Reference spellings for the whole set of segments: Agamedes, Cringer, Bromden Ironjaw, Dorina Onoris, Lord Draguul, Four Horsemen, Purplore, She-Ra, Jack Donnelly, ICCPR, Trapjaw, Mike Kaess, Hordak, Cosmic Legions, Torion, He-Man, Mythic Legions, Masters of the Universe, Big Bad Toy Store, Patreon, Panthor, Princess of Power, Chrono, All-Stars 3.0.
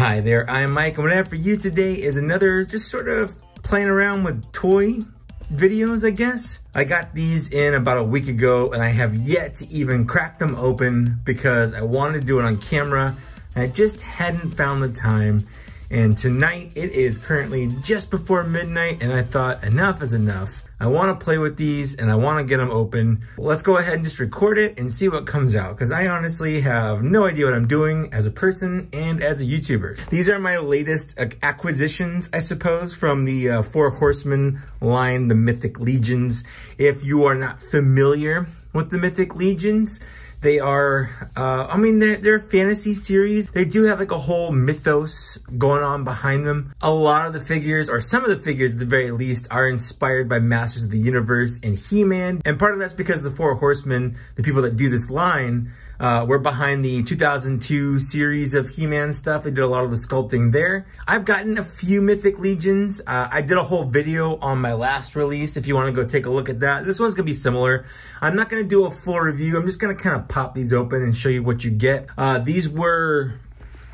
Hi there, I'm Mike, and what I have for you today is another just sort of playing around with toy videos, I guess. I got these in about a week ago, and I have yet to even crack them open because I wanted to do it on camera, and I just hadn't found the time. And tonight, it is currently just before midnight, and I thought enough is enough. I want to play with these, and I want to get them open. Let's go ahead and just record it and see what comes out, because I honestly have no idea what I'm doing as a person and as a YouTuber. These are my latest acquisitions, I suppose, from the Four Horsemen line, the Mythic Legions. If you are not familiar with the Mythic Legions, they are, they're a fantasy series. They do have like a whole mythos going on behind them. A lot of the figures, or some of the figures at the very least, are inspired by Masters of the Universe and He-Man. And part of that's because the Four Horsemen, the people that do this line, we're behind the 2002 series of He-Man stuff. They did a lot of the sculpting there. I've gotten a few Mythic Legions. I did a whole video on my last release if you want to go take a look at that. This one's going to be similar. I'm not going to do a full review. I'm just going to kind of pop these open and show you what you get. These were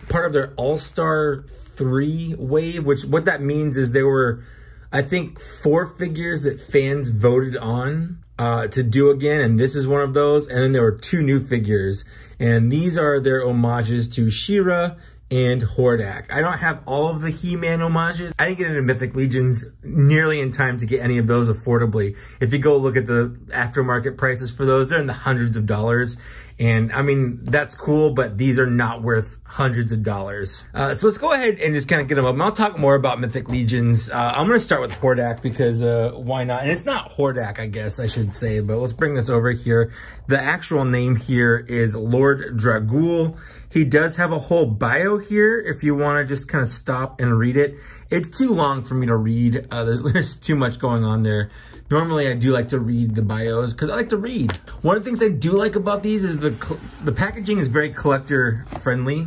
part of their All-Star 3 wave, which what that means is there were, I think, 4 figures that fans voted on to do again, and this is one of those. And then there were 2 new figures, and these are their homages to She-Ra and Hordak. I don't have all of the He-Man homages. I didn't get into Mythic Legions nearly in time to get any of those affordably. If you go look at the aftermarket prices for those, they're in the hundreds of dollars. And I mean, that's cool, but these are not worth hundreds of dollars. So let's go ahead and just kind of get them up. And I'll talk more about Mythic Legions. I'm going to start with Hordak because why not? And it's not Hordak, I guess I should say, but let's bring this over here. The actual name here is Lord Draguul. He does have a whole bio here if you want to just kind of stop and read it. It's too long for me to read. There's too much going on there. Normally, I do like to read the bios because I like to read. One of the things I do like about these is the packaging is very collector-friendly.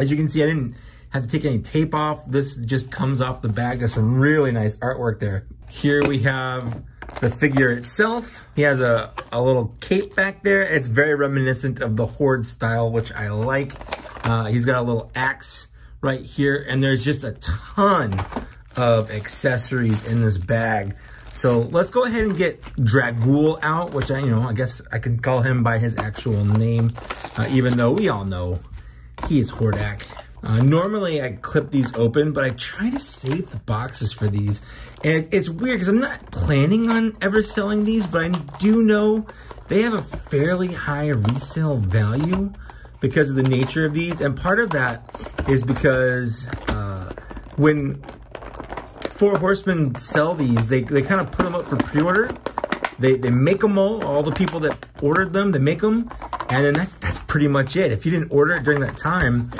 As you can see, I didn't have to take any tape off. This just comes off the bag. There's some really nice artwork there. Here we have the figure itself. He has a little cape back there. It's very reminiscent of the Horde style, which I like. He's got a little axe right here, and there's just a ton of accessories in this bag. So let's go ahead and get Draguul out, which I guess I can call him by his actual name, even though we all know he is Hordak. Normally I clip these open, but I try to save the boxes for these. And it's weird because I'm not planning on ever selling these, but I do know they have a fairly high resale value because of the nature of these. And part of that is because when Four Horsemen sell these, they kind of put them up for pre-order. They make them all the people that ordered them, they make them, and then that's pretty much it. If you didn't order it during that time,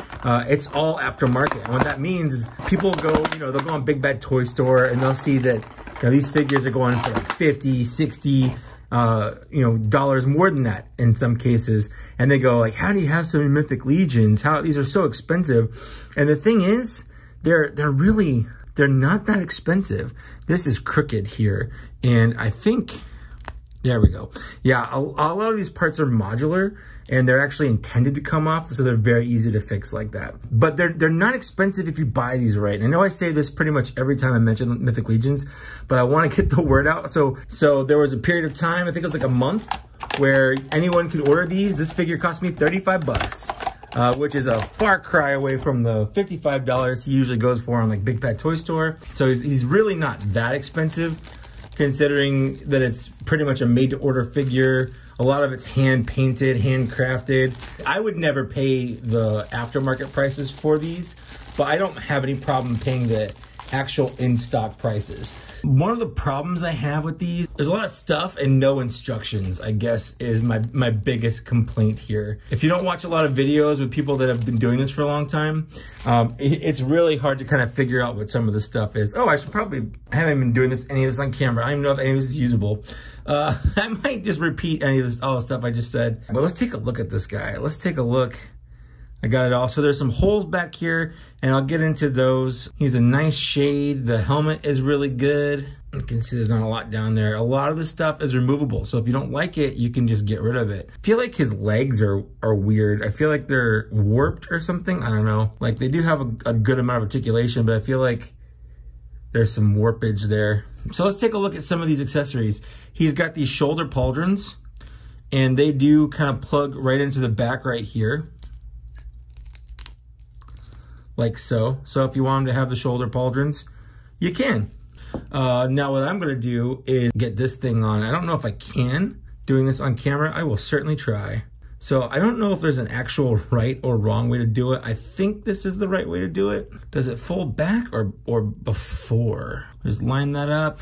it's all aftermarket. And what that means is people go, they'll go on Big Bad Toy Store and they'll see that these figures are going for like 50, 60, dollars more than that in some cases. And they go like, how do you have so many Mythic Legions? These are so expensive. And the thing is, they're not that expensive. This is crooked here. And I think, there we go. Yeah, a lot of these parts are modular and they're actually intended to come off. So they're very easy to fix like that. But they're not expensive if you buy these right. And I know I say this pretty much every time I mention Mythic Legions, but I want to get the word out. So there was a period of time, I think it was like a month, where anyone could order these. This figure cost me 35 bucks. Which is a far cry away from the $55 he usually goes for on like Big Bad Toy Store. So he's really not that expensive, considering that it's pretty much a made-to-order figure. A lot of it's hand-painted, handcrafted. I would never pay the aftermarket prices for these, but I don't have any problem paying the actual in-stock prices. One of the problems I have with these, there's a lot of stuff and no instructions, I guess, is my biggest complaint here. If you don't watch a lot of videos with people that have been doing this for a long time, it's really hard to kind of figure out what some of the stuff is. Oh, I should probably, I haven't been doing any of this on camera. I don't even know if any of this is usable. I might just repeat any of this, all the stuff I just said. But let's take a look at this guy. Let's take a look. I got it all. So there's some holes back here, and I'll get into those. He's a nice shade. The helmet is really good. You can see there's not a lot down there. A lot of this stuff is removable, so if you don't like it, you can just get rid of it. I feel like his legs are weird. I feel like they're warped or something. I don't know. Like, they do have a good amount of articulation, but I feel like there's some warpage there. So let's take a look at some of these accessories. He's got these shoulder pauldrons, and they do kind of plug right into the back right here. Like so. So if you want him to have the shoulder pauldrons, you can. Now what I'm gonna do is get this thing on. I don't know if I can. Doing this on camera, I will certainly try. So I don't know if there's an actual right or wrong way to do it. I think this is the right way to do it. Does it fold back or before? Just line that up.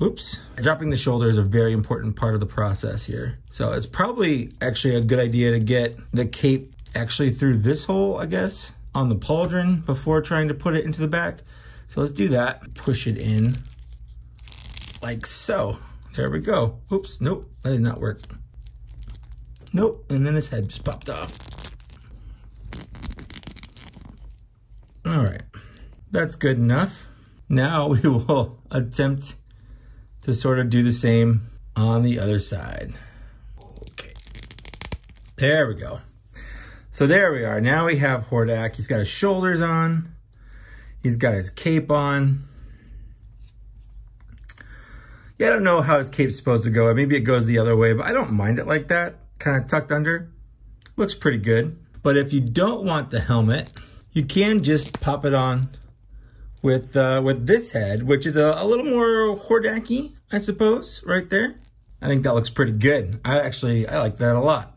Oops. Dropping the shoulder is a very important part of the process here. So it's probably actually a good idea to get the cape actually through this hole, I guess, on the pauldron before trying to put it into the back. So let's do that. Push it in like so. There we go. Oops, nope, that did not work. Nope, and then his head just popped off. All right, that's good enough. Now we will attempt to sort of do the same on the other side. Okay, there we go. So there we are. Now we have Hordak. He's got his shoulders on. He's got his cape on. Yeah, I don't know how his cape's supposed to go. Maybe it goes the other way, but I don't mind it like that. Kind of tucked under. Looks pretty good. But if you don't want the helmet, you can just pop it on with this head, which is a little more Hordak-y, I suppose, right there. I think that looks pretty good. I like that a lot.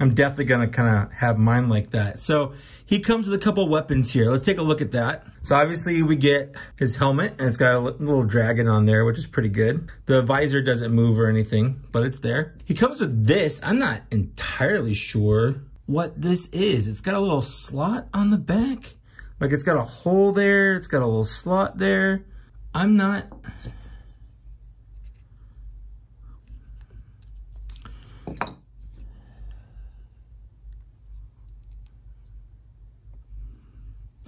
I'm definitely gonna kind of have mine like that. So he comes with a couple weapons here. Let's take a look at that. So obviously we get his helmet, and it's got a little dragon on there, which is pretty good. The visor doesn't move or anything, but it's there. He comes with this. I'm not entirely sure what this is. It's got a little slot on the back. Like, it's got a hole there. It's got a little slot there. I'm not...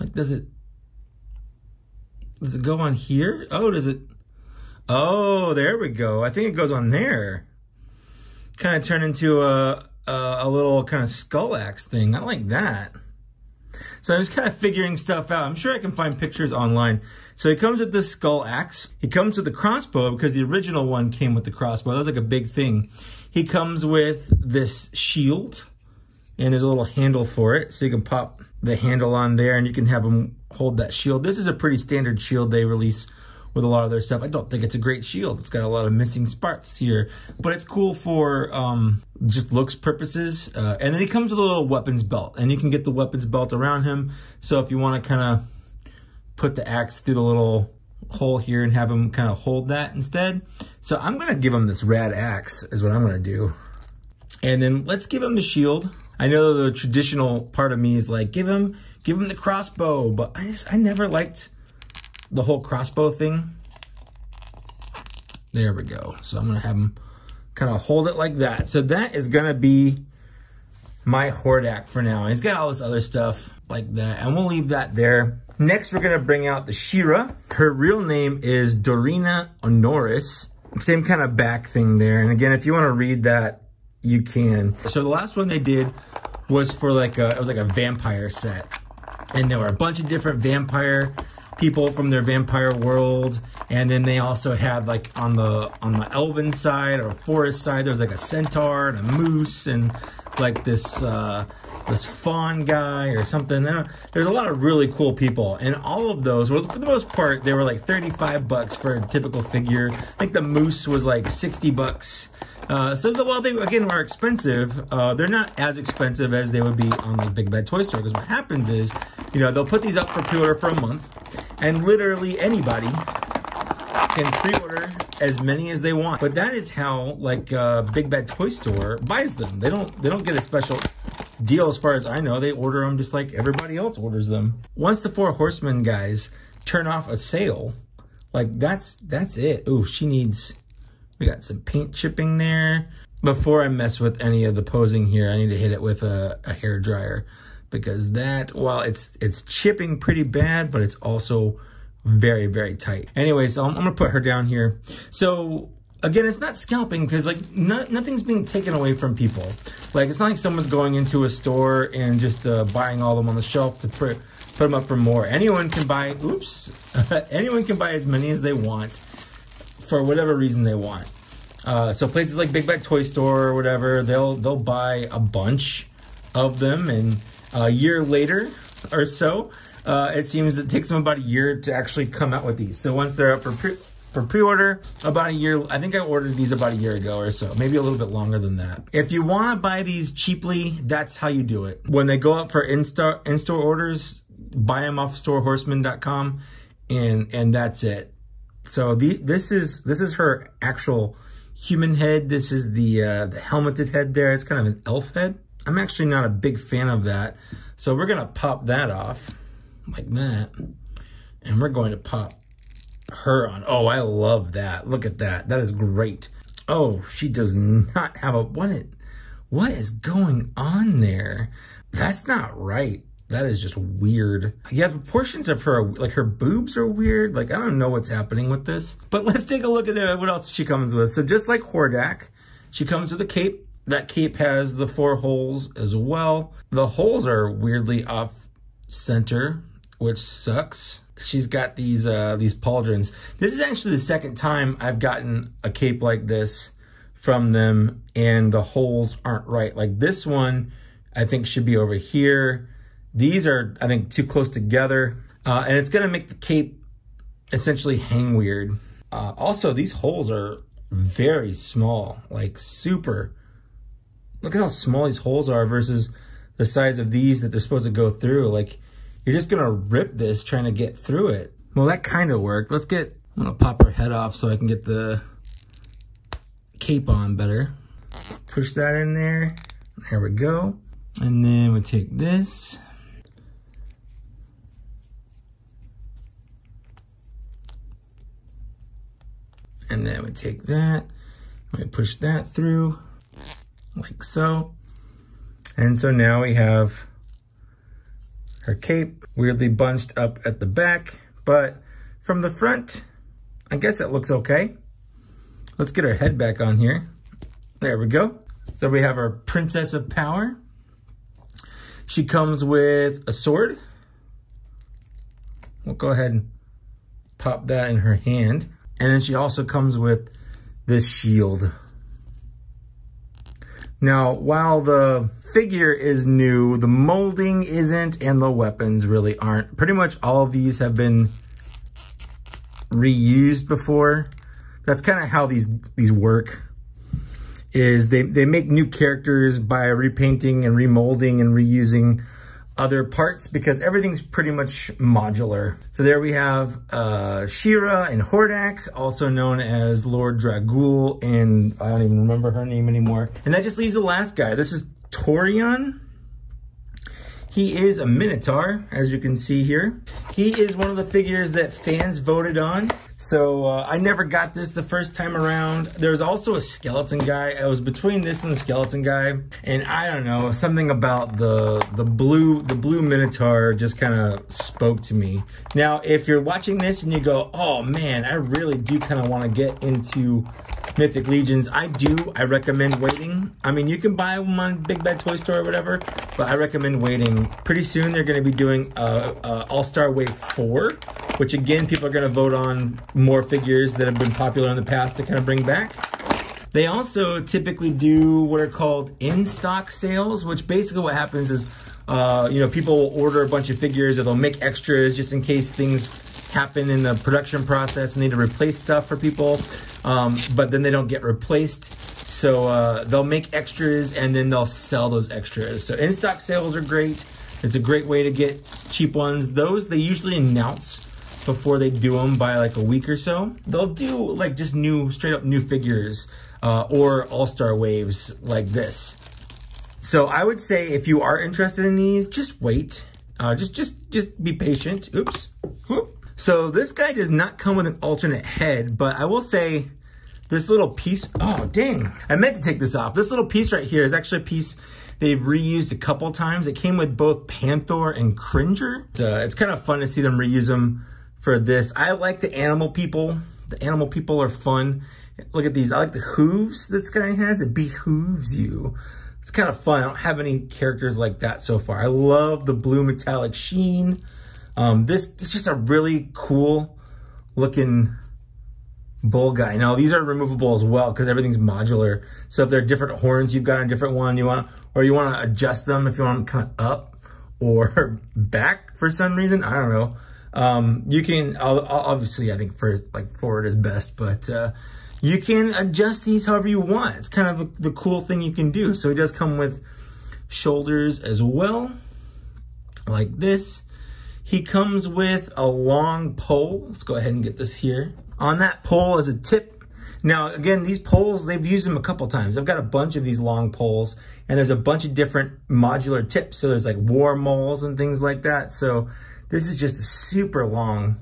Like, does it go on here? Oh, does it? Oh, there we go. I think it goes on there. Kind of turn into a little kind of skull axe thing. I like that. So I'm just kind of figuring stuff out. I'm sure I can find pictures online. So he comes with this skull axe. He comes with the crossbow because the original one came with the crossbow. That was like a big thing. He comes with this shield, and there's a little handle for it. So you can pop the handle on there, and you can have them hold that shield. This is a pretty standard shield they release with a lot of their stuff. I don't think it's a great shield. It's got a lot of missing spots here, but it's cool for just looks purposes. And then he comes with a little weapons belt, and you can get the weapons belt around him. So if you want to kind of put the axe through the little hole here and have him kind of hold that instead. So I'm going to give him this rad axe is what I'm going to do. And then let's give him the shield. I know the traditional part of me is like, give him the crossbow, but I never liked the whole crossbow thing. There we go. So I'm going to have him kind of hold it like that. So that is going to be my Hordak for now. And he's got all this other stuff like that, and we'll leave that there. Next, we're going to bring out the She-Ra. Her real name is Dorina Onoris. Same kind of back thing there. And again, if you want to read that, you can. So the last one they did was for like it was like a vampire set. And there were a bunch of different vampire people from their vampire world. And then they also had like on the elven side or forest side, there was like a centaur and a moose and like this, this fawn guy or something. There's a lot of really cool people, and all of those were, for the most part, they were like 35 bucks for a typical figure. I think the moose was like 60 bucks. So while they, again, are expensive, they're not as expensive as they would be on like Big Bad Toy Store, because what happens is, you know, they'll put these up for pre-order for a month, and literally anybody can pre-order as many as they want. But that is how like Big Bad Toy Store buys them. They don't get a special deal as far as I know. They order them just like everybody else orders them. Once the Four Horsemen guys turn off a sale, like that's it. Ooh, she needs... We got some paint chipping there. Before I mess with any of the posing here, I need to hit it with a hair dryer, because that, while it's chipping pretty bad, but it's also very, very tight. Anyway, so I'm gonna put her down here. So again, it's not scalping because like nothing's being taken away from people. Like it's not like someone's going into a store and just buying all of them on the shelf to put them up for more. Anyone can buy, oops, anyone can buy as many as they want for whatever reason they want. So places like Big Bad Toy Store or whatever, they'll buy a bunch of them, and a year later or so, it seems it takes them about a year to actually come out with these. So once they're up for pre-order, about a year, I think I ordered these about a year ago or so, maybe a little bit longer than that. If you want to buy these cheaply, that's how you do it. When they go up for in-store orders, buy them off storehorseman.com, and that's it. So this is her actual human head. This is the helmeted head there. It's kind of an elf head. I'm actually not a big fan of that. So we're gonna pop that off like that, and we're going to pop her on. Oh, I love that. Look at that. That is great. Oh, she does not have a, what is going on there? That's not right. That is just weird. Yeah, the portions of her, like her boobs are weird. Like, I don't know what's happening with this. But let's take a look at what else she comes with. So just like Hordak, she comes with a cape. That cape has the four holes as well. The holes are weirdly off center, which sucks. She's got these pauldrons. This is actually the second time I've gotten a cape like this from them, and the holes aren't right. Like this one, I think should be over here. These are, I think, too close together, and it's gonna make the cape essentially hang weird. Also, these holes are very small, like super. Look at how small these holes are versus the size of these that they're supposed to go through. Like, you're just gonna rip this trying to get through it. Well, that kind of worked. Let's get, I'm gonna pop her head off so I can get the cape on better. Push that in there, there we go. And then we take this. And then we take that, we push that through, like so. And so now we have her cape, weirdly bunched up at the back, but from the front, I guess it looks okay. Let's get her head back on here. There we go. So we have our Princess of Power. She comes with a sword. We'll go ahead and pop that in her hand. And then she also comes with this shield. Now, while the figure is new, the molding isn't, and the weapons really aren't. Pretty much all of these have been reused before. That's kind of how these work, is they make new characters by repainting and remolding and reusing other parts, because everything's pretty much modular. So there we have She-Ra and Hordak, also known as Lord Draguul, and I don't even remember her name anymore. And that just leaves the last guy. This is Torion. He is a Minotaur, as you can see here. He is one of the figures that fans voted on. So I never got this the first time around. There was also a skeleton guy. It was between this and the skeleton guy. And I don't know, something about the blue Minotaur just kind of spoke to me. Now, if you're watching this and you go, oh man, I really do kind of want to get into Mythic Legions, I recommend waiting. I mean, you can buy them on Big Bad Toy Store or whatever, but I recommend waiting. Pretty soon they're gonna be doing All-Star Wave 4, which again, people are gonna vote on more figures that have been popular in the past to kind of bring back. They also typically do what are called in-stock sales, which basically what happens is, you know, people will order a bunch of figures, or they'll make extras just in case things happen in the production process and need to replace stuff for people, but then they don't get replaced. So they'll make extras and then they'll sell those extras. So in-stock sales are great. It's a great way to get cheap ones. Those they usually announce before they do them by like a week or so. They'll do like just new, straight up new figures or all-star waves like this. So I would say if you are interested in these, just wait. Just be patient. Oops. Whoop. So this guy does not come with an alternate head, but I will say this little piece, oh dang, I meant to take this off. This little piece right here is actually a piece they've reused a couple times. It came with both Panthor and Cringer. It's kind of fun to see them reuse them for this. I like the animal people. The animal people are fun. Look at these. I like the hooves this guy has. It behooves you. It's kind of fun. I don't have any characters like that so far. I love the blue metallic sheen. This is just a really cool looking bull guy. Now, these are removable as well because everything's modular. So if there are different horns you've got on a different one, you want to adjust them if you want them kind of up or back for some reason. I don't know. You can, obviously, I think for like forward is best, but you can adjust these however you want. It's kind of the cool thing you can do. So it does come with shoulders as well, like this. He comes with a long pole. Let's go ahead and get this here. On that pole is a tip. Now, again, these poles, they've used them a couple times. I've got a bunch of these long poles, and there's a bunch of different modular tips. So there's like war mauls and things like that. So this is just a super long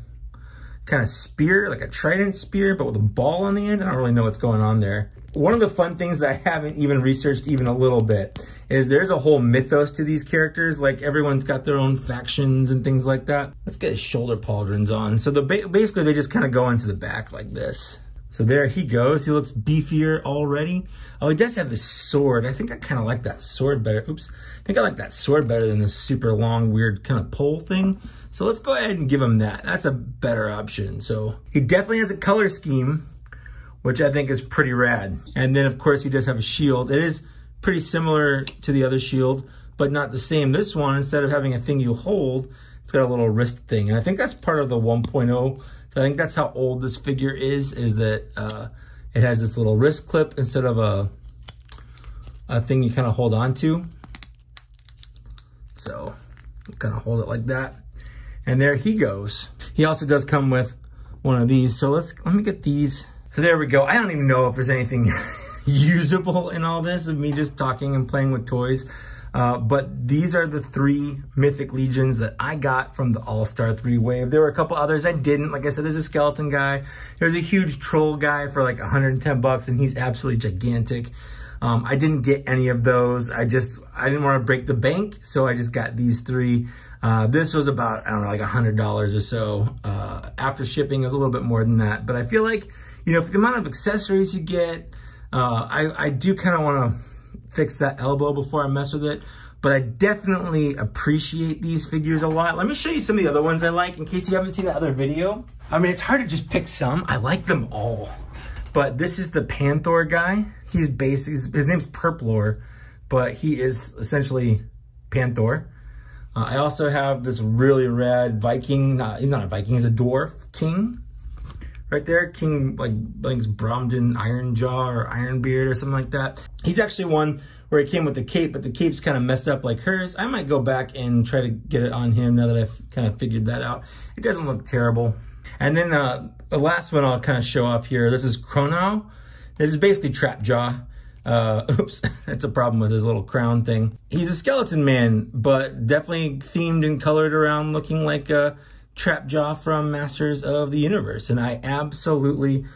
kind of spear, like a trident spear, but with a ball on the end. I don't really know what's going on there. One of the fun things that I haven't even researched even a little bit is there's a whole mythos to these characters. Like everyone's got their own factions and things like that. Let's get his shoulder pauldrons on. So basically they just kind of go into the back like this. So there he goes. He looks beefier already. Oh, he does have his sword. I think I kind of like that sword better. Oops. I think I like that sword better than this super long, weird kind of pole thing. So let's go ahead and give him that. That's a better option. So he definitely has a color scheme, which I think is pretty rad. And then of course he does have a shield. It is pretty similar to the other shield, but not the same. This one, instead of having a thing you hold, it's got a little wrist thing. And I think that's part of the 1.0. So I think that's how old this figure is that it has this little wrist clip instead of a thing you kind of hold on to. So kind of hold it like that. And there he goes. He also does come with one of these. So let me get these. So there we go. I don't even know if there's anything usable in all this of me just talking and playing with toys. But these are the 3 Mythic Legions that I got from the All-Star 3 wave. There were a couple others I didn't. Like I said, there's a skeleton guy. There's a huge troll guy for like 110 bucks, and he's absolutely gigantic. I didn't get any of those. I didn't want to break the bank, so I just got these 3. This was about, I don't know, like $100 or so. After shipping, it was a little bit more than that. But I feel like, you know, for the amount of accessories you get, I do kind of want to fix that elbow before I mess with it. But I definitely appreciate these figures a lot. Let me show you some of the other ones I like in case you haven't seen that other video. I mean, it's hard to just pick some. I like them all. But this is the Panthor guy. He's basically, his name's Purplore, but he is essentially Panthor. I also have this really rad Viking. He's not a Viking, he's a dwarf king. Right there, King, like, I think it's Bromden Ironjaw or Ironbeard or something like that. He's actually one where he came with the cape, but the cape's kind of messed up like hers. I might go back and try to get it on him now that I've kind of figured that out. It doesn't look terrible. And then the last one I'll kind of show off here. This is Chrono. This is basically Trapjaw. Oops, that's a problem with his little crown thing. He's a skeleton man, but definitely themed and colored around looking like a Trapjaw from Masters of the Universe, and I absolutely,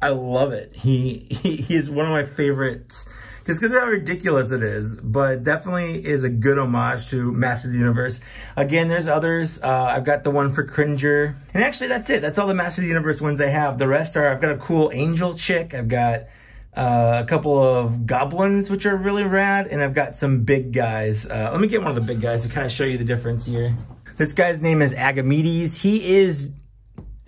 I love it. He's one of my favorites, just because of how ridiculous it is, but definitely is a good homage to Masters of the Universe. Again, there's others. I've got the one for Cringer, and actually that's it. That's all the Masters of the Universe ones I have. The rest are, I've got a cool angel chick. I've got a couple of goblins, which are really rad, and I've got some big guys. Let me get one of the big guys to kind of show you the difference here. This guy's name is Agamedes. He is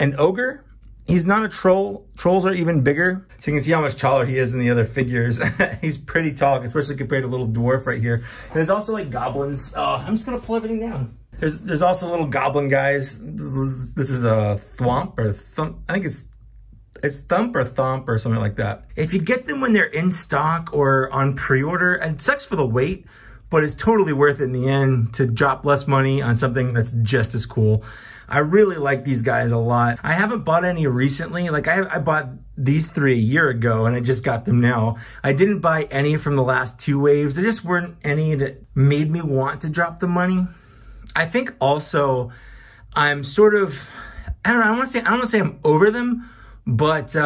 an ogre. He's not a troll. Trolls are even bigger. So you can see how much taller he is than the other figures. He's pretty tall, especially compared to little dwarf right here. And there's also like goblins. I'm just gonna pull everything down. There's also little goblin guys. This is a thwomp or thump. I think it's thump or thomp or something like that. If you get them when they're in stock or on pre-order, and it sucks for the wait, but it's totally worth it in the end to drop less money on something that's just as cool. I really like these guys a lot. I haven't bought any recently. Like I bought these 3 a year ago and I just got them now. I didn't buy any from the last 2 waves. There just weren't any that made me want to drop the money. I think also I'm sort of, I don't know, I don't want to say I'm over them, but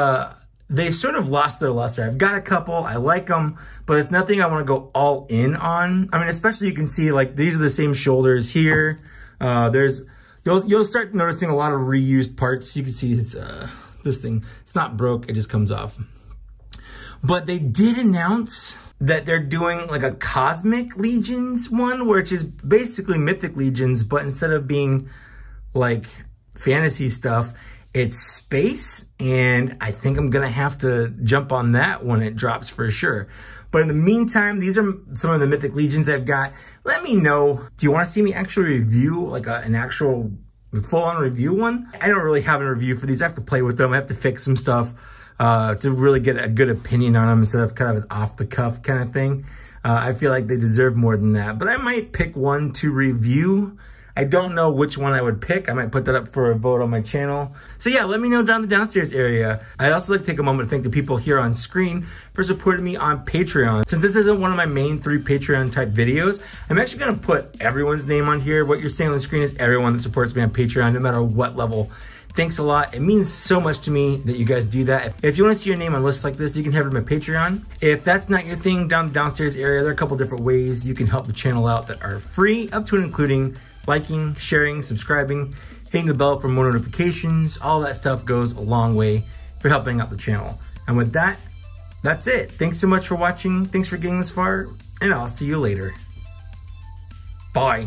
they sort of lost their luster. I've got a couple, I like them, but it's nothing I want to go all in on. I mean, especially you can see like these are the same shoulders here. There's You'll start noticing a lot of reused parts. You can see his, this thing. It's not broke, it just comes off. But they did announce that they're doing like a Cosmic Legions one, which is basically Mythic Legions, but instead of being like fantasy stuff, it's space, and I think I'm gonna have to jump on that when it drops for sure. But in the meantime, these are some of the Mythic Legions I've got. Let me know, do you wanna see me actually review, like an actual full-on review one? I don't really have a review for these. I have to play with them, I have to fix some stuff. To really get a good opinion on them instead of kind of an off-the-cuff kind of thing. I feel like they deserve more than that. But I might pick one to review. I don't know which one I would pick. I might put that up for a vote on my channel. So yeah, let me know down in the downstairs area. I'd also like to take a moment to thank the people here on screen for supporting me on Patreon. Since this isn't one of my main three Patreon type videos, I'm actually gonna put everyone's name on here. What you're seeing on the screen is everyone that supports me on Patreon, no matter what level. Thanks a lot. It means so much to me that you guys do that. If you want to see your name on lists like this, you can head over to my Patreon. If that's not your thing, down the downstairs area, there are a couple different ways you can help the channel out that are free, up to and including liking, sharing, subscribing, hitting the bell for more notifications. All that stuff goes a long way for helping out the channel. And with that, that's it. Thanks so much for watching. Thanks for getting this far, and I'll see you later. Bye.